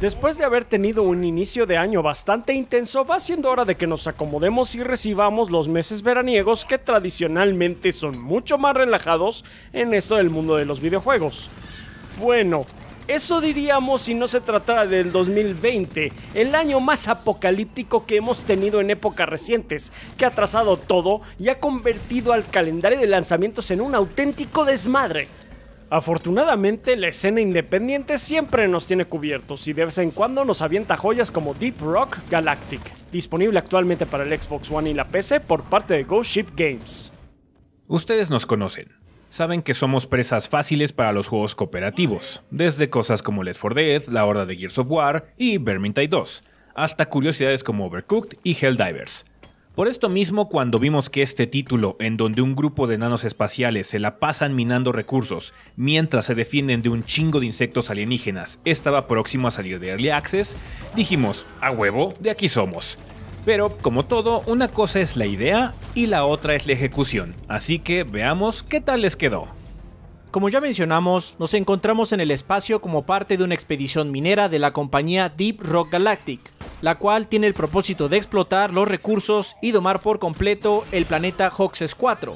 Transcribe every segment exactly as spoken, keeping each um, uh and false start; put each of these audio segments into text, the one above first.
Después de haber tenido un inicio de año bastante intenso, va siendo hora de que nos acomodemos y recibamos los meses veraniegos que tradicionalmente son mucho más relajados en esto del mundo de los videojuegos. Bueno, eso diríamos si no se tratara del dos mil veinte, el año más apocalíptico que hemos tenido en épocas recientes, que ha atrasado todo y ha convertido al calendario de lanzamientos en un auténtico desmadre. Afortunadamente, la escena independiente siempre nos tiene cubiertos y de vez en cuando nos avienta joyas como Deep Rock Galactic, disponible actualmente para el Xbox One y la P C por parte de Ghost Ship Games. Ustedes nos conocen. Saben que somos presas fáciles para los juegos cooperativos, desde cosas como Left four Dead, la horda de Gears of War y Vermintide dos, hasta curiosidades como Overcooked y Helldivers. Por esto mismo, cuando vimos que este título, en donde un grupo de enanos espaciales se la pasan minando recursos mientras se defienden de un chingo de insectos alienígenas, estaba próximo a salir de Early Access, dijimos, a huevo, de aquí somos. Pero, como todo, una cosa es la idea y la otra es la ejecución, así que veamos qué tal les quedó. Como ya mencionamos, nos encontramos en el espacio como parte de una expedición minera de la compañía Deep Rock Galactic, la cual tiene el propósito de explotar los recursos y domar por completo el planeta Hoxxes cuatro,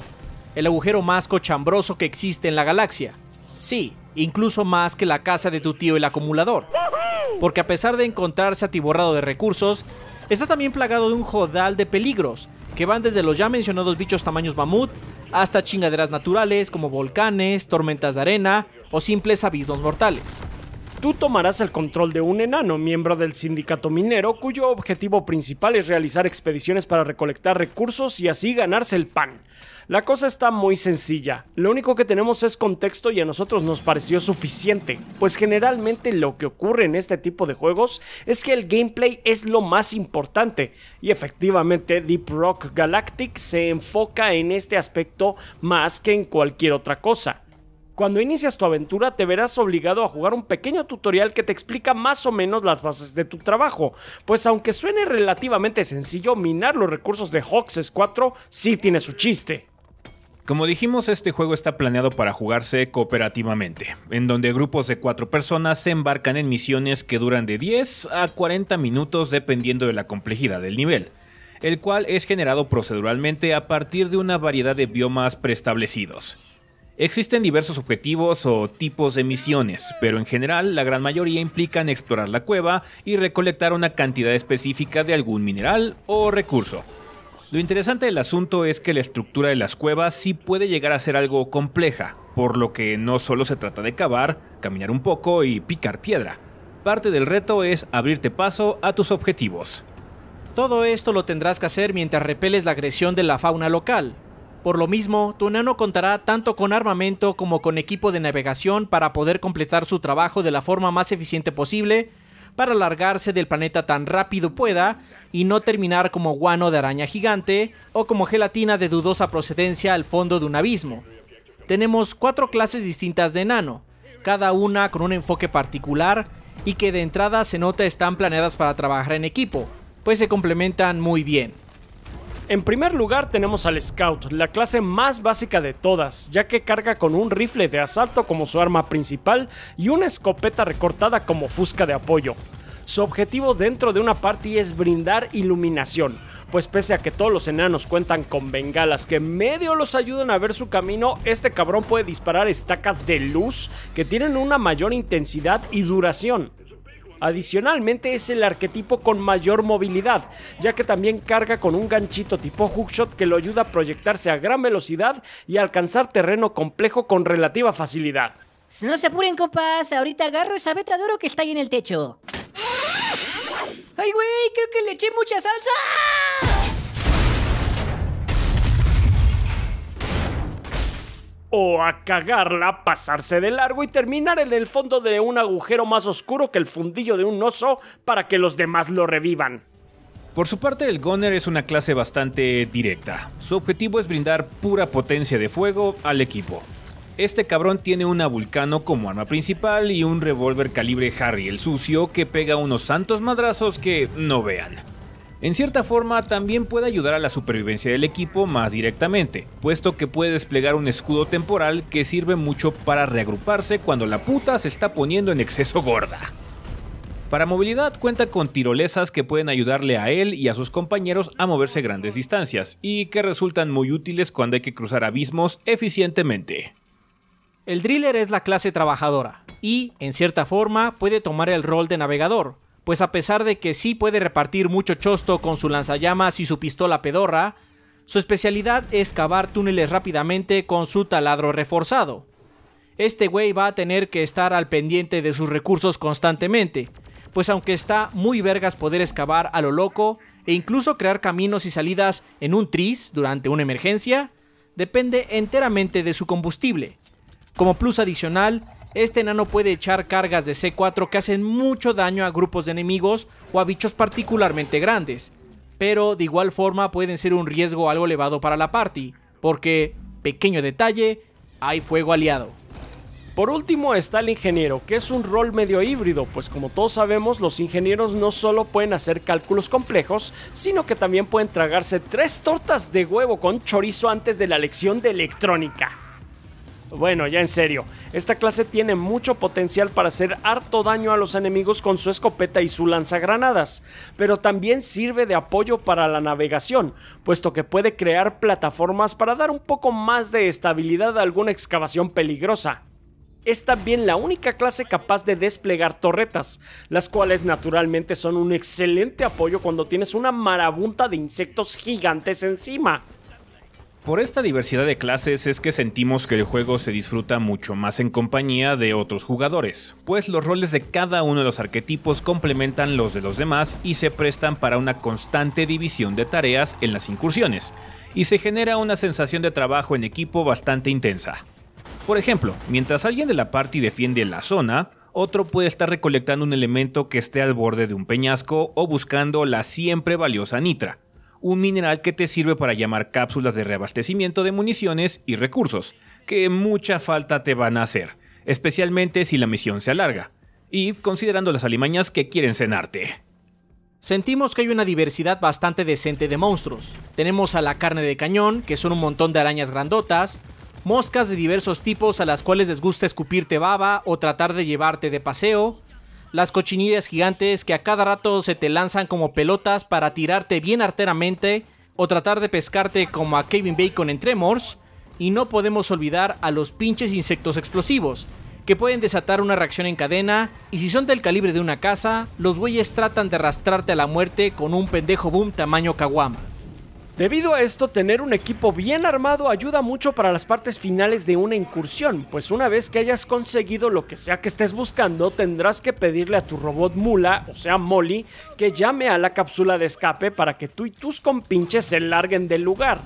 el agujero más cochambroso que existe en la galaxia. Sí, incluso más que la casa de tu tío el acumulador, porque a pesar de encontrarse atiborrado de recursos, está también plagado de un jodal de peligros, que van desde los ya mencionados bichos tamaños mamut, hasta chingaderas naturales como volcanes, tormentas de arena o simples abismos mortales. Tú tomarás el control de un enano, miembro del sindicato minero, cuyo objetivo principal es realizar expediciones para recolectar recursos y así ganarse el pan. La cosa está muy sencilla, lo único que tenemos es contexto y a nosotros nos pareció suficiente, pues generalmente lo que ocurre en este tipo de juegos es que el gameplay es lo más importante, y efectivamente Deep Rock Galactic se enfoca en este aspecto más que en cualquier otra cosa. Cuando inicias tu aventura te verás obligado a jugar un pequeño tutorial que te explica más o menos las bases de tu trabajo, pues aunque suene relativamente sencillo, minar los recursos de Hoxxes cuatro sí tiene su chiste. Como dijimos, este juego está planeado para jugarse cooperativamente, en donde grupos de cuatro personas se embarcan en misiones que duran de diez a cuarenta minutos dependiendo de la complejidad del nivel, el cual es generado proceduralmente a partir de una variedad de biomas preestablecidos. Existen diversos objetivos o tipos de misiones, pero en general la gran mayoría implican explorar la cueva y recolectar una cantidad específica de algún mineral o recurso. Lo interesante del asunto es que la estructura de las cuevas sí puede llegar a ser algo compleja, por lo que no solo se trata de cavar, caminar un poco y picar piedra. Parte del reto es abrirte paso a tus objetivos. Todo esto lo tendrás que hacer mientras repeles la agresión de la fauna local. Por lo mismo, tu enano contará tanto con armamento como con equipo de navegación para poder completar su trabajo de la forma más eficiente posible, para largarse del planeta tan rápido pueda y no terminar como guano de araña gigante o como gelatina de dudosa procedencia al fondo de un abismo. Tenemos cuatro clases distintas de enano, cada una con un enfoque particular y que de entrada se nota están planeadas para trabajar en equipo, pues se complementan muy bien. En primer lugar tenemos al Scout, la clase más básica de todas, ya que carga con un rifle de asalto como su arma principal y una escopeta recortada como fusca de apoyo. Su objetivo dentro de una party es brindar iluminación, pues pese a que todos los enanos cuentan con bengalas que medio los ayudan a ver su camino, este cabrón puede disparar estacas de luz que tienen una mayor intensidad y duración. Adicionalmente es el arquetipo con mayor movilidad, ya que también carga con un ganchito tipo hookshot que lo ayuda a proyectarse a gran velocidad y alcanzar terreno complejo con relativa facilidad. No se apuren, compas. Ahorita agarro esa beta de oro que está ahí en el techo. ¡Ay, güey! Creo que le eché mucha salsa. O a cagarla, pasarse de largo y terminar en el fondo de un agujero más oscuro que el fundillo de un oso para que los demás lo revivan. Por su parte, el Gunner es una clase bastante directa. Su objetivo es brindar pura potencia de fuego al equipo. Este cabrón tiene una Vulcano como arma principal y un revólver calibre Harry el Sucio que pega unos santos madrazos que no vean. En cierta forma, también puede ayudar a la supervivencia del equipo más directamente, puesto que puede desplegar un escudo temporal que sirve mucho para reagruparse cuando la puta se está poniendo en exceso gorda. Para movilidad cuenta con tirolesas que pueden ayudarle a él y a sus compañeros a moverse grandes distancias y que resultan muy útiles cuando hay que cruzar abismos eficientemente. El Driller es la clase trabajadora y, en cierta forma, puede tomar el rol de navegador, pues a pesar de que sí puede repartir mucho chosto con su lanzallamas y su pistola pedorra, su especialidad es cavar túneles rápidamente con su taladro reforzado. Este güey va a tener que estar al pendiente de sus recursos constantemente, pues aunque está muy vergas poder excavar a lo loco e incluso crear caminos y salidas en un tris durante una emergencia, depende enteramente de su combustible. Como plus adicional, este enano puede echar cargas de C cuatro que hacen mucho daño a grupos de enemigos o a bichos particularmente grandes, pero de igual forma pueden ser un riesgo algo elevado para la party, porque, pequeño detalle, hay fuego aliado. Por último está el ingeniero, que es un rol medio híbrido, pues como todos sabemos, los ingenieros no solo pueden hacer cálculos complejos, sino que también pueden tragarse tres tortas de huevo con chorizo antes de la lección de electrónica. Bueno, ya en serio, esta clase tiene mucho potencial para hacer harto daño a los enemigos con su escopeta y su lanzagranadas, pero también sirve de apoyo para la navegación, puesto que puede crear plataformas para dar un poco más de estabilidad a alguna excavación peligrosa. Es también la única clase capaz de desplegar torretas, las cuales naturalmente son un excelente apoyo cuando tienes una marabunta de insectos gigantes encima. Por esta diversidad de clases es que sentimos que el juego se disfruta mucho más en compañía de otros jugadores, pues los roles de cada uno de los arquetipos complementan los de los demás y se prestan para una constante división de tareas en las incursiones, y se genera una sensación de trabajo en equipo bastante intensa. Por ejemplo, mientras alguien de la party defiende la zona, otro puede estar recolectando un elemento que esté al borde de un peñasco o buscando la siempre valiosa nitra, un mineral que te sirve para llamar cápsulas de reabastecimiento de municiones y recursos, que mucha falta te van a hacer, especialmente si la misión se alarga, y considerando las alimañas que quieren cenarte. Sentimos que hay una diversidad bastante decente de monstruos. Tenemos a la carne de cañón, que son un montón de arañas grandotas, moscas de diversos tipos a las cuales les gusta escupirte baba o tratar de llevarte de paseo, las cochinillas gigantes que a cada rato se te lanzan como pelotas para tirarte bien arteramente o tratar de pescarte como a Kevin Bacon en Tremors, y no podemos olvidar a los pinches insectos explosivos, que pueden desatar una reacción en cadena, y si son del calibre de una casa, los güeyes tratan de arrastrarte a la muerte con un pendejo boom tamaño caguama. Debido a esto, tener un equipo bien armado ayuda mucho para las partes finales de una incursión, pues una vez que hayas conseguido lo que sea que estés buscando, tendrás que pedirle a tu robot mula, o sea Molly, que llame a la cápsula de escape para que tú y tus compinches se larguen del lugar.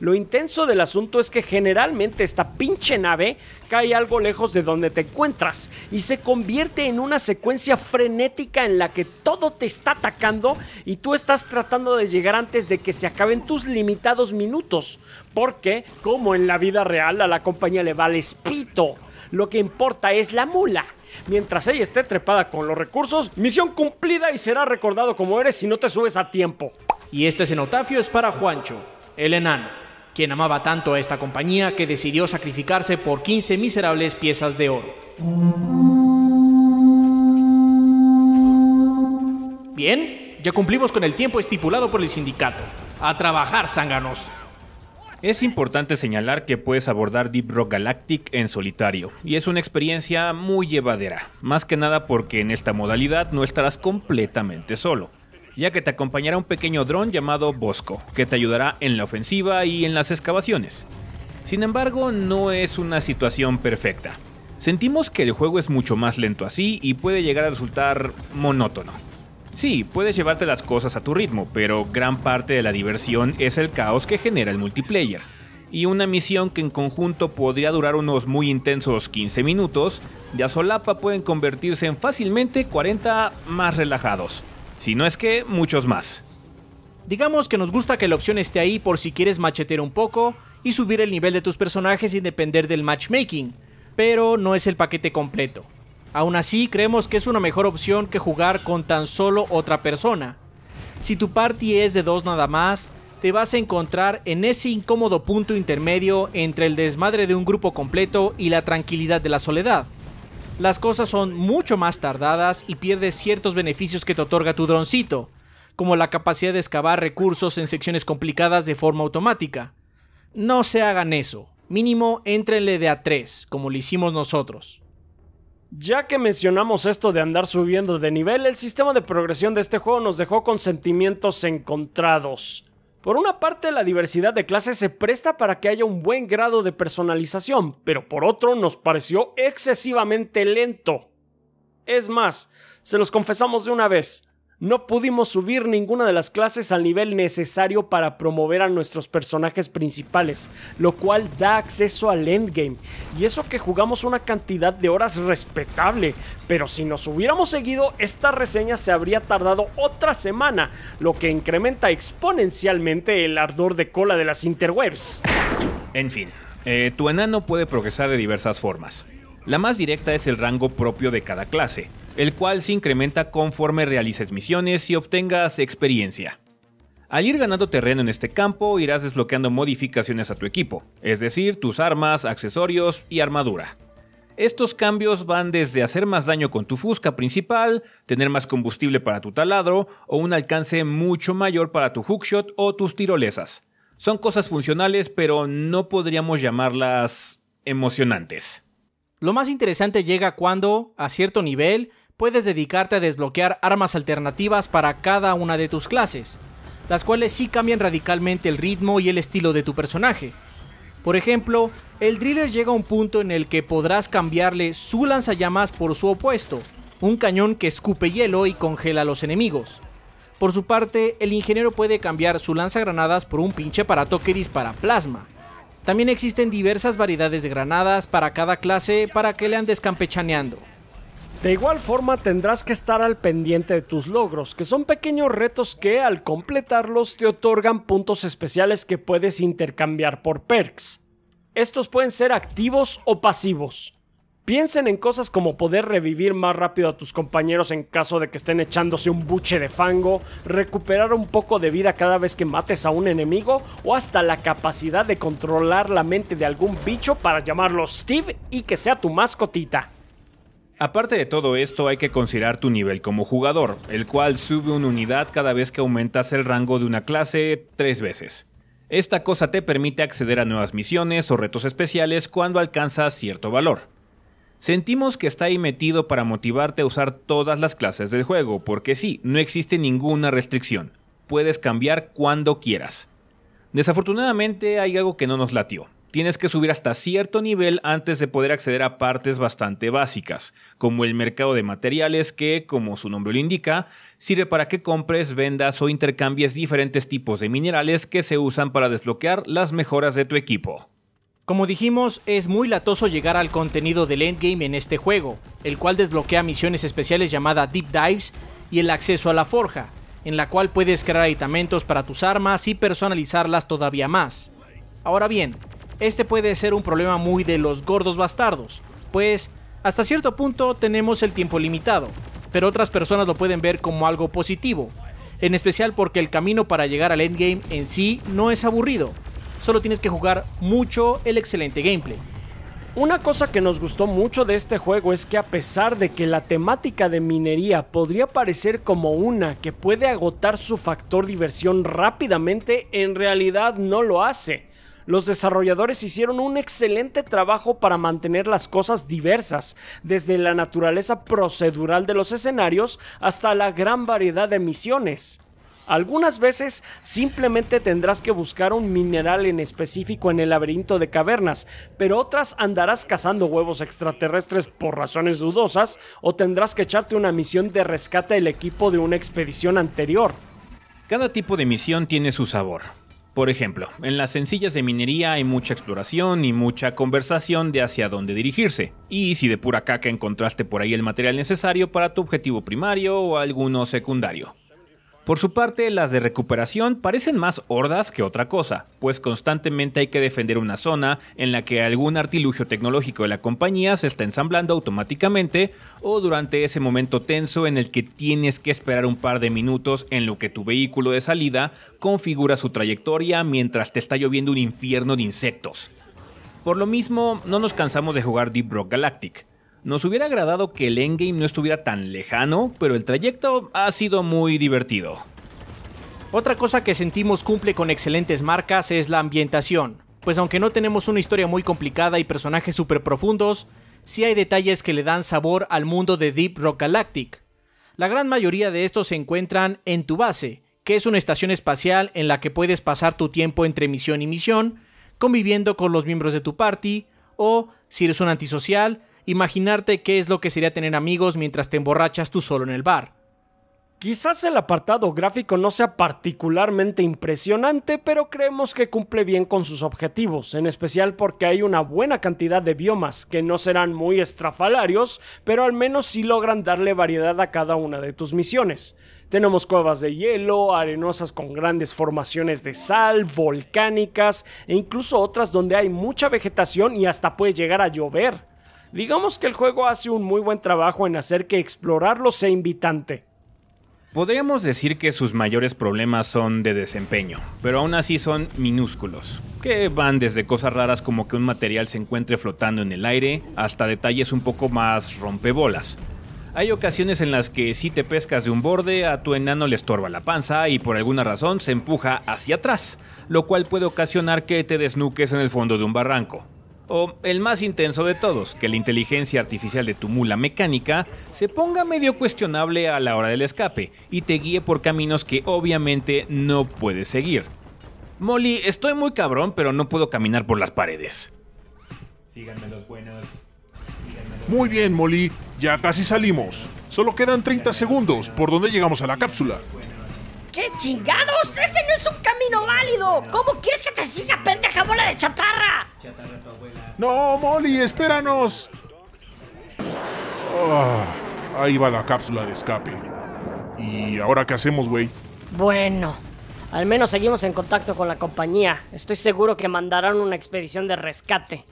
Lo intenso del asunto es que generalmente esta pinche nave cae algo lejos de donde te encuentras y se convierte en una secuencia frenética en la que todo te está atacando y tú estás tratando de llegar antes de que se acaben tus limitados minutos, porque, como en la vida real, a la compañía le vale pito. Lo que importa es la mula. Mientras ella esté trepada con los recursos, misión cumplida y será recordado como eres si no te subes a tiempo. Y este cenotafio es para Juancho, el enano, quien amaba tanto a esta compañía que decidió sacrificarse por quince miserables piezas de oro. Bien, ya cumplimos con el tiempo estipulado por el sindicato. ¡A trabajar, zánganos! Es importante señalar que puedes abordar Deep Rock Galactic en solitario, y es una experiencia muy llevadera, más que nada porque en esta modalidad no estarás completamente solo, ya que te acompañará un pequeño dron llamado Bosco, que te ayudará en la ofensiva y en las excavaciones. Sin embargo, no es una situación perfecta. Sentimos que el juego es mucho más lento así y puede llegar a resultar monótono. Sí, puedes llevarte las cosas a tu ritmo, pero gran parte de la diversión es el caos que genera el multiplayer. Y una misión que en conjunto podría durar unos muy intensos quince minutos, de a solapa pueden convertirse en fácilmente cuarenta más relajados. Si no es que muchos más. Digamos que nos gusta que la opción esté ahí por si quieres machetear un poco y subir el nivel de tus personajes sin depender del matchmaking, pero no es el paquete completo. Aún así, creemos que es una mejor opción que jugar con tan solo otra persona. Si tu party es de dos nada más, te vas a encontrar en ese incómodo punto intermedio entre el desmadre de un grupo completo y la tranquilidad de la soledad. Las cosas son mucho más tardadas y pierdes ciertos beneficios que te otorga tu droncito, como la capacidad de excavar recursos en secciones complicadas de forma automática. No se hagan eso, mínimo éntrenle de a tres, como lo hicimos nosotros. Ya que mencionamos esto de andar subiendo de nivel, el sistema de progresión de este juego nos dejó con sentimientos encontrados. Por una parte, la diversidad de clases se presta para que haya un buen grado de personalización, pero por otro nos pareció excesivamente lento. Es más, se los confesamos de una vez, no pudimos subir ninguna de las clases al nivel necesario para promover a nuestros personajes principales, lo cual da acceso al endgame, y eso que jugamos una cantidad de horas respetable, pero si nos hubiéramos seguido, esta reseña se habría tardado otra semana, lo que incrementa exponencialmente el ardor de cola de las interwebs. En fin, eh, tu enano puede progresar de diversas formas. La más directa es el rango propio de cada clase, el cual se incrementa conforme realices misiones y obtengas experiencia. Al ir ganando terreno en este campo, irás desbloqueando modificaciones a tu equipo, es decir, tus armas, accesorios y armadura. Estos cambios van desde hacer más daño con tu fusca principal, tener más combustible para tu taladro o un alcance mucho mayor para tu hookshot o tus tirolesas. Son cosas funcionales, pero no podríamos llamarlas emocionantes. Lo más interesante llega cuando, a cierto nivel, puedes dedicarte a desbloquear armas alternativas para cada una de tus clases, las cuales sí cambian radicalmente el ritmo y el estilo de tu personaje. Por ejemplo, el driller llega a un punto en el que podrás cambiarle su lanzallamas por su opuesto, un cañón que escupe hielo y congela a los enemigos. Por su parte, el ingeniero puede cambiar su lanzagranadas por un pinche aparato que dispara plasma. También existen diversas variedades de granadas para cada clase para que le andes campechaneando. De igual forma tendrás que estar al pendiente de tus logros, que son pequeños retos que al completarlos te otorgan puntos especiales que puedes intercambiar por perks. Estos pueden ser activos o pasivos. Piensen en cosas como poder revivir más rápido a tus compañeros en caso de que estén echándose un buche de fango, recuperar un poco de vida cada vez que mates a un enemigo o hasta la capacidad de controlar la mente de algún bicho para llamarlo Steve y que sea tu mascotita. Aparte de todo esto, hay que considerar tu nivel como jugador, el cual sube una unidad cada vez que aumentas el rango de una clase tres veces. Esta cosa te permite acceder a nuevas misiones o retos especiales cuando alcanzas cierto valor. Sentimos que está ahí metido para motivarte a usar todas las clases del juego, porque sí, no existe ninguna restricción. Puedes cambiar cuando quieras. Desafortunadamente hay algo que no nos latió. Tienes que subir hasta cierto nivel antes de poder acceder a partes bastante básicas, como el mercado de materiales que, como su nombre lo indica, sirve para que compres, vendas o intercambies diferentes tipos de minerales que se usan para desbloquear las mejoras de tu equipo. Como dijimos, es muy latoso llegar al contenido del endgame en este juego, el cual desbloquea misiones especiales llamadas Deep Dives y el acceso a la forja, en la cual puedes crear aditamentos para tus armas y personalizarlas todavía más. Ahora bien, este puede ser un problema muy de los gordos bastardos, pues hasta cierto punto tenemos el tiempo limitado, pero otras personas lo pueden ver como algo positivo, en especial porque el camino para llegar al endgame en sí no es aburrido, solo tienes que jugar mucho el excelente gameplay. Una cosa que nos gustó mucho de este juego es que a pesar de que la temática de minería podría parecer como una que puede agotar su factor diversión rápidamente, en realidad no lo hace. Los desarrolladores hicieron un excelente trabajo para mantener las cosas diversas, desde la naturaleza procedural de los escenarios hasta la gran variedad de misiones. Algunas veces simplemente tendrás que buscar un mineral en específico en el laberinto de cavernas, pero otras andarás cazando huevos extraterrestres por razones dudosas o tendrás que echarte una misión de rescate del equipo de una expedición anterior. Cada tipo de misión tiene su sabor. Por ejemplo, en las sencillas de minería hay mucha exploración y mucha conversación de hacia dónde dirigirse, y si de pura caca encontraste por ahí el material necesario para tu objetivo primario o alguno secundario. Por su parte, las de recuperación parecen más hordas que otra cosa, pues constantemente hay que defender una zona en la que algún artilugio tecnológico de la compañía se está ensamblando automáticamente o durante ese momento tenso en el que tienes que esperar un par de minutos en lo que tu vehículo de salida configura su trayectoria mientras te está lloviendo un infierno de insectos. Por lo mismo, no nos cansamos de jugar Deep Rock Galactic. Nos hubiera agradado que el endgame no estuviera tan lejano, pero el trayecto ha sido muy divertido. Otra cosa que sentimos cumple con excelentes marcas es la ambientación, pues aunque no tenemos una historia muy complicada y personajes súper profundos, sí hay detalles que le dan sabor al mundo de Deep Rock Galactic. La gran mayoría de estos se encuentran en tu base, que es una estación espacial en la que puedes pasar tu tiempo entre misión y misión, conviviendo con los miembros de tu party, o, si eres un antisocial, imaginarte qué es lo que sería tener amigos mientras te emborrachas tú solo en el bar. Quizás el apartado gráfico no sea particularmente impresionante, pero creemos que cumple bien con sus objetivos, en especial porque hay una buena cantidad de biomas que no serán muy estrafalarios, pero al menos sí logran darle variedad a cada una de tus misiones. Tenemos cuevas de hielo, arenosas con grandes formaciones de sal, volcánicas e incluso otras donde hay mucha vegetación y hasta puede llegar a llover. Digamos que el juego hace un muy buen trabajo en hacer que explorarlo sea invitante. Podríamos decir que sus mayores problemas son de desempeño, pero aún así son minúsculos, que van desde cosas raras como que un material se encuentre flotando en el aire, hasta detalles un poco más rompebolas. Hay ocasiones en las que si te pescas de un borde, a tu enano le estorba la panza y por alguna razón se empuja hacia atrás, lo cual puede ocasionar que te desnuques en el fondo de un barranco. O el más intenso de todos, que la inteligencia artificial de tu mula mecánica se ponga medio cuestionable a la hora del escape y te guíe por caminos que obviamente no puedes seguir. Molly, estoy muy cabrón, pero no puedo caminar por las paredes. Síganme los buenos. Síganme los muy bien, Molly, ya casi salimos. Solo quedan treinta segundos, por donde llegamos a la cápsula. ¡Qué chingados! ¡Ese no es un camino válido! ¿Cómo quieres que te siga, pendeja bola de chatarra? ¡No, Molly! ¡Espéranos! Oh, ahí va la cápsula de escape. ¿Y ahora qué hacemos, güey? Bueno, al menos seguimos en contacto con la compañía. Estoy seguro que mandarán una expedición de rescate.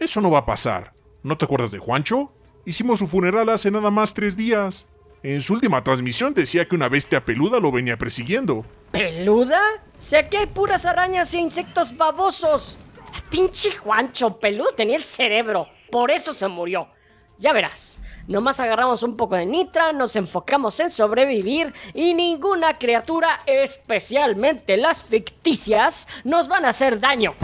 Eso no va a pasar. ¿No te acuerdas de Juancho? Hicimos su funeral hace nada más tres días. En su última transmisión decía que una bestia peluda lo venía persiguiendo. ¿Peluda? Si aquí hay puras arañas e insectos babosos. Pinche Juancho peludo tenía el cerebro, por eso se murió. Ya verás, nomás agarramos un poco de nitra, nos enfocamos en sobrevivir y ninguna criatura, especialmente las ficticias, nos van a hacer daño.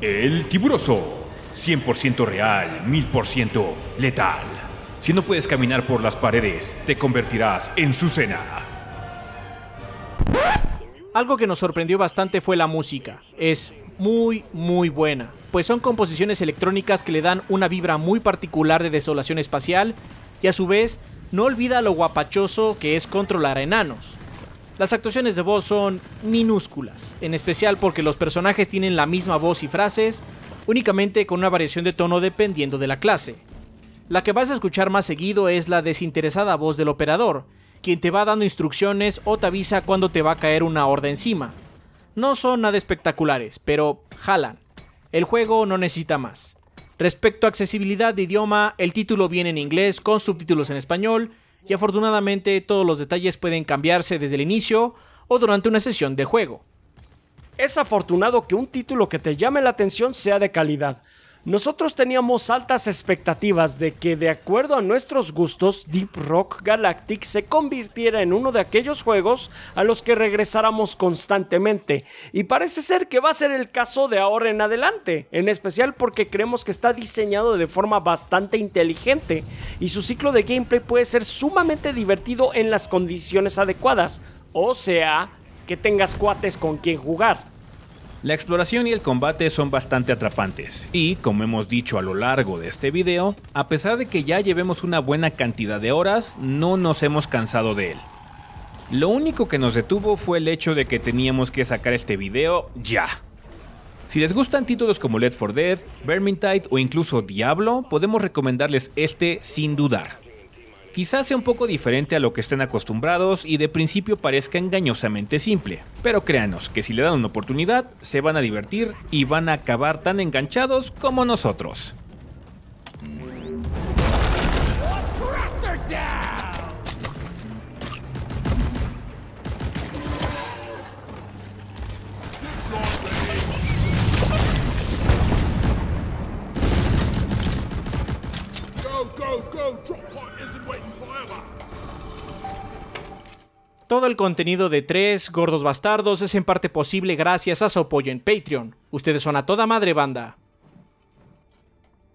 El tiburoso. cien por ciento real, mil por ciento letal. Si no puedes caminar por las paredes, te convertirás en su cena. Algo que nos sorprendió bastante fue la música. Es muy, muy buena, pues son composiciones electrónicas que le dan una vibra muy particular de desolación espacial y a su vez no olvida lo guapachoso que es controlar a enanos. Las actuaciones de voz son minúsculas, en especial porque los personajes tienen la misma voz y frases, únicamente con una variación de tono dependiendo de la clase. La que vas a escuchar más seguido es la desinteresada voz del operador, quien te va dando instrucciones o te avisa cuando te va a caer una horda encima. No son nada espectaculares, pero jalan. El juego no necesita más. Respecto a accesibilidad de idioma, el título viene en inglés con subtítulos en español, y afortunadamente todos los detalles pueden cambiarse desde el inicio o durante una sesión de juego. Es afortunado que un título que te llame la atención sea de calidad. Nosotros teníamos altas expectativas de que, de acuerdo a nuestros gustos, Deep Rock Galactic se convirtiera en uno de aquellos juegos a los que regresáramos constantemente, y parece ser que va a ser el caso de ahora en adelante, en especial porque creemos que está diseñado de forma bastante inteligente y su ciclo de gameplay puede ser sumamente divertido en las condiciones adecuadas, o sea, que tengas cuates con quien jugar. La exploración y el combate son bastante atrapantes y, como hemos dicho a lo largo de este video, a pesar de que ya llevemos una buena cantidad de horas, no nos hemos cansado de él. Lo único que nos detuvo fue el hecho de que teníamos que sacar este video ya. Si les gustan títulos como Left four Dead, Vermintide o incluso Diablo, podemos recomendarles este sin dudar. Quizás sea un poco diferente a lo que estén acostumbrados y de principio parezca engañosamente simple, pero créanos que si le dan una oportunidad, se van a divertir y van a acabar tan enganchados como nosotros. Todo el contenido de tres Gordos Bastardos es en parte posible gracias a su apoyo en Patreon. Ustedes son a toda madre, banda.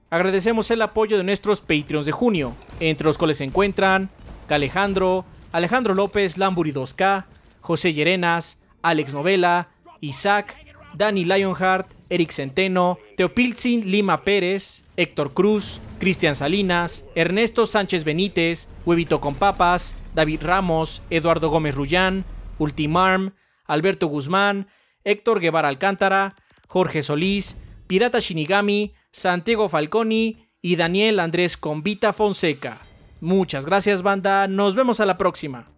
Agradecemos el apoyo de nuestros Patreons de junio, entre los cuales se encuentran Alejandro, Alejandro López, Lamburi dos K, José Llerenas, Alex Novela, Isaac, Dani Lionheart, Eric Centeno, Teopiltzin Lima Pérez, Héctor Cruz, Cristian Salinas, Ernesto Sánchez Benítez, Huevito con Papas, David Ramos, Eduardo Gómez Rullán, Ultimarm, Alberto Guzmán, Héctor Guevara Alcántara, Jorge Solís, Pirata Shinigami, Santiago Falconi y Daniel Andrés Convita Fonseca. Muchas gracias, banda, nos vemos a la próxima.